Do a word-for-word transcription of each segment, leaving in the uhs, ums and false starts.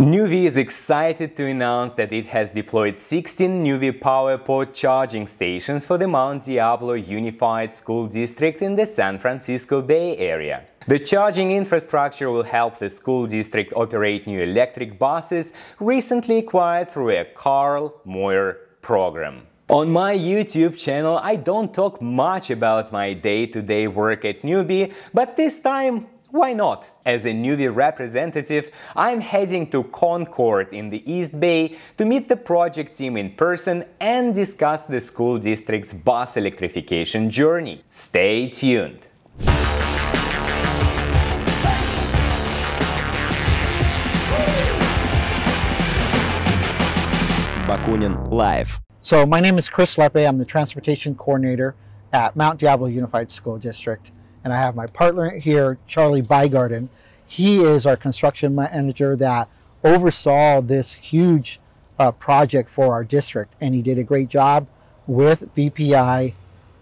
Nuvve is excited to announce that it has deployed sixteen Nuvve PowerPort charging stations for the Mount Diablo Unified School District in the San Francisco Bay Area. The charging infrastructure will help the school district operate new electric buses recently acquired through a Carl Moyer program. On my YouTube channel, I don't talk much about my day-to-day work at Nuvve, but this time, why not? As a Nuvve representative, I'm heading to Concord in the East Bay to meet the project team in person and discuss the school district's bus electrification journey. Stay tuned! Bakunin Live. So my name is Chris Lepe. I'm the transportation coordinator at Mount Diablo Unified School District. And I have my partner here, Charlie Bygarden. He is our construction manager that oversaw this huge uh, project for our district. And he did a great job with V P I,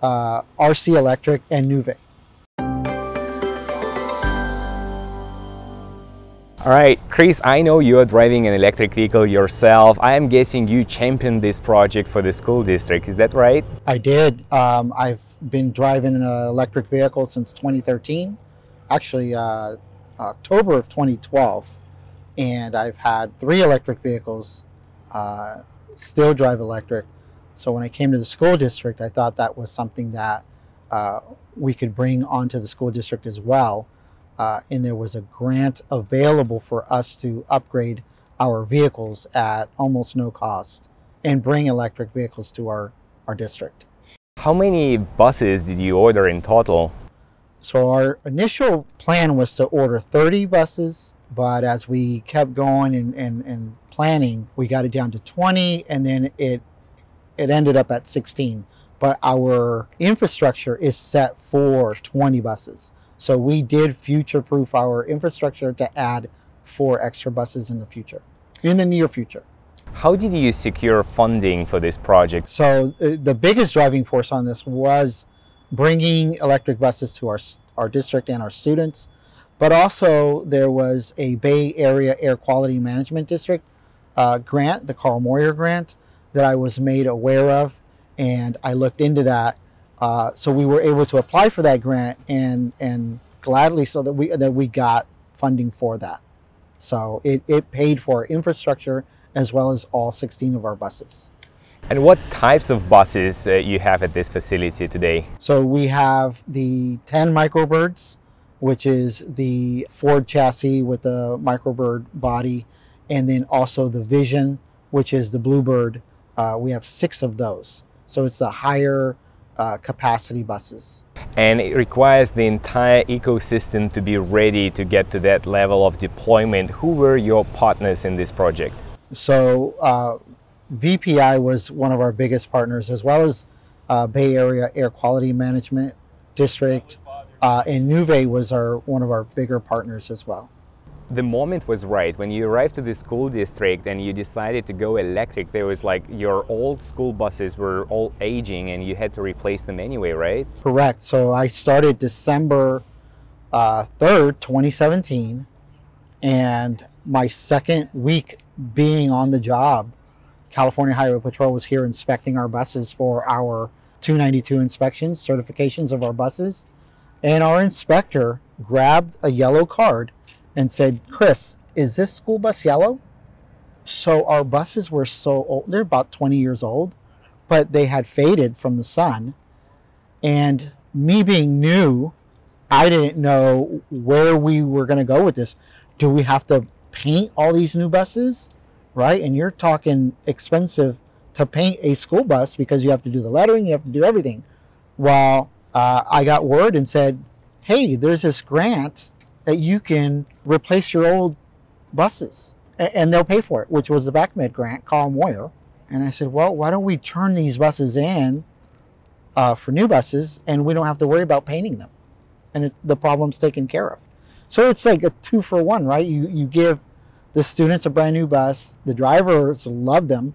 uh, R C Electric, and Nuvve. All right, Chris, I know you're driving an electric vehicle yourself. I am guessing you championed this project for the school district. Is that right? I did. Um, I've been driving an electric vehicle since twenty thirteen, actually uh, October of twenty twelve. And I've had three electric vehicles, uh, still drive electric. So when I came to the school district, I thought that was something that uh, we could bring onto the school district as well. Uh, and there was a grant available for us to upgrade our vehicles at almost no cost and bring electric vehicles to our, our district. How many buses did you order in total? So our initial plan was to order thirty buses, but as we kept going and, and, and planning, we got it down to twenty, and then it, it ended up at sixteen. But our infrastructure is set for twenty buses. So we did future-proof our infrastructure to add four extra buses in the future, in the near future. How did you secure funding for this project? So uh, the biggest driving force on this was bringing electric buses to our, our district and our students, but also there was a Bay Area Air Quality Management District uh, grant, the Carl Moyer grant, that I was made aware of, and I looked into that. Uh, so we were able to apply for that grant and and gladly so that we that we got funding for that. So it, it paid for our infrastructure as well as all sixteen of our buses. And what types of buses uh, you have at this facility today? So we have the ten MicroBirds, which is the Ford chassis with the MicroBird body, and then also the Vision, which is the Bluebird. Uh, we have six of those. So it's the higher Uh, capacity buses. And it requires the entire ecosystem to be ready to get to that level of deployment. Who were your partners in this project? So uh, V P I was one of our biggest partners, as well as uh, Bay Area Air Quality Management District, uh, and Nuvve was our one of our bigger partners as well. The moment was right. When you arrived to the school district and you decided to go electric, there was like your old school buses were all aging and you had to replace them anyway, right? Correct. So I started December uh, third, twenty seventeen, and my second week being on the job, California Highway Patrol was here inspecting our buses for our two ninety-two inspections, certifications of our buses, and our inspector grabbed a yellow card and said, "Chris, is this school bus yellow?" So our buses were so old, they're about twenty years old, but they had faded from the sun. And me being new, I didn't know where we were gonna go with this. Do we have to paint all these new buses, right? And you're talking expensive to paint a school bus because you have to do the lettering, you have to do everything. Well, uh, I got word and said, "Hey, there's this grant that you can replace your old buses and they'll pay for it," which was the BACMED grant, Carl Moyer. And I said, well, why don't we turn these buses in uh, for new buses and we don't have to worry about painting them. And it, the problem's taken care of. So it's like a two for one, right? You, you give the students a brand new bus, the drivers love them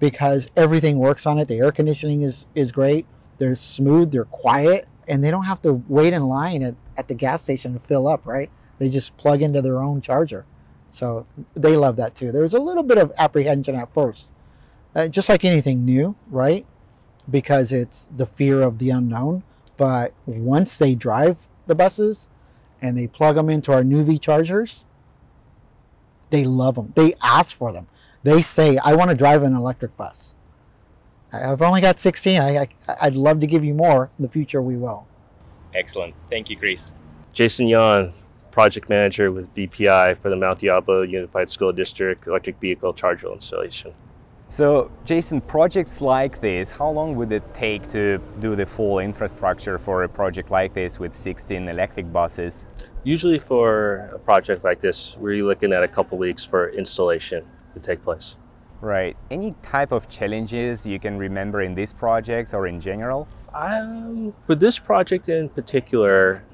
because everything works on it. The air conditioning is, is great. They're smooth, they're quiet, and they don't have to wait in line at, at the gas station to fill up, right? They just plug into their own charger So they love that too. There was a little bit of apprehension at first, uh, just like anything new, right? Because it's the fear of the unknown. But once they drive the buses and they plug them into our Nuvve chargers, they love them. They ask for them. They say, I want to drive an electric bus. I've only got sixteen. I, I, I'd love to give you more. In the future, we will. Excellent. Thank you, Chris. Jason Yon, Project Manager with V P I for the Mount Diablo Unified School District Electric Vehicle Charger Installation. So, Jason, projects like this, how long would it take to do the full infrastructure for a project like this with sixteen electric buses? Usually for a project like this, we're looking at a couple weeks for installation to take place. Right. Any type of challenges you can remember in this project or in general? Um, for this project in particular,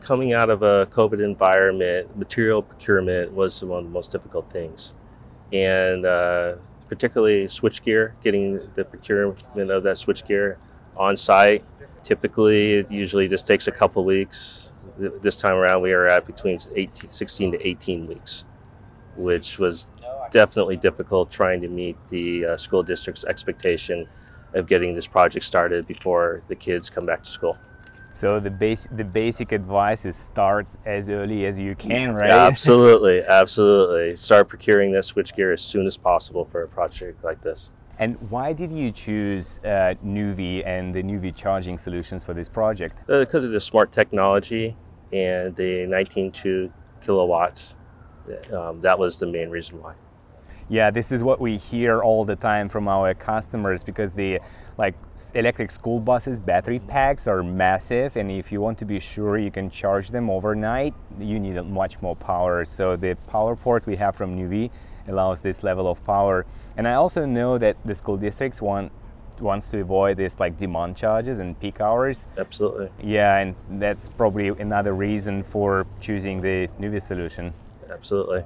coming out of a COVID environment, material procurement was one of the most difficult things. And uh, particularly switchgear, getting the procurement of that switchgear on site. Typically, it usually just takes a couple weeks. This time around, we were at between eighteen, sixteen to eighteen weeks, which was definitely difficult trying to meet the uh, school district's expectation of getting this project started before the kids come back to school. So the base, the basic advice is start as early as you can, right? Absolutely, absolutely. Start procuring this switchgear as soon as possible for a project like this. And why did you choose uh, Nuvve and the Nuvve charging solutions for this project? Uh, because of the smart technology and the nineteen point two kilowatts. Um, that was the main reason why. Yeah, this is what we hear all the time from our customers, because the like electric school buses battery packs are massive, and if you want to be sure you can charge them overnight, you need much more power. So the power port we have from Nuvve allows this level of power. And I also know that the school districts want wants to avoid this like demand charges and peak hours. Absolutely. Yeah, and that's probably another reason for choosing the Nuvve solution. Absolutely.